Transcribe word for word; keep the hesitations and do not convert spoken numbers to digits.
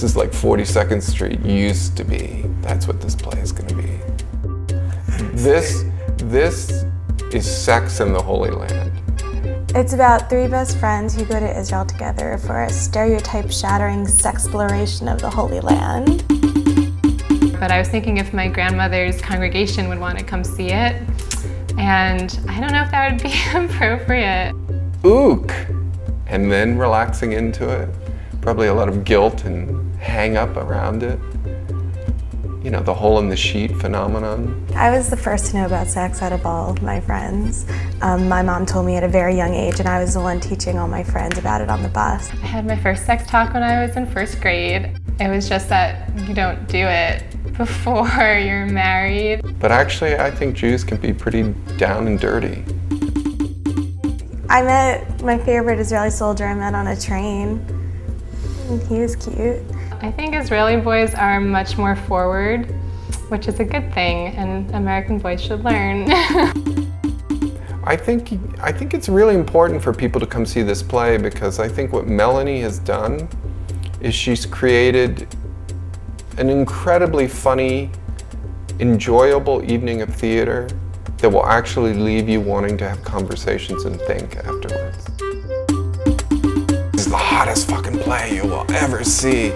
This is like forty-second Street used to be. That's what this play is going to be. This, this is Sex and the Holy Land. It's about three best friends who go to Israel together for a stereotype-shattering sexploration of the Holy Land. But I was thinking if my grandmother's congregation would want to come see it, and I don't know if that would be appropriate. Ook! And then relaxing into it. Probably a lot of guilt and hang-up around it. You know, the hole-in-the-sheet phenomenon. I was the first to know about sex out of all of my friends. Um, my mom told me at a very young age, and I was the one teaching all my friends about it on the bus. I had my first sex talk when I was in first grade. It was just that you don't do it before you're married. But actually, I think Jews can be pretty down and dirty. I met my favorite Israeli soldier I met on a train. He was cute. I think Israeli boys are much more forward, which is a good thing, and American boys should learn. I think, I think it's really important for people to come see this play, because I think what Melanie has done is she's created an incredibly funny, enjoyable evening of theater that will actually leave you wanting to have conversations and think afterwards. This is the hottest fucking play you will ever see.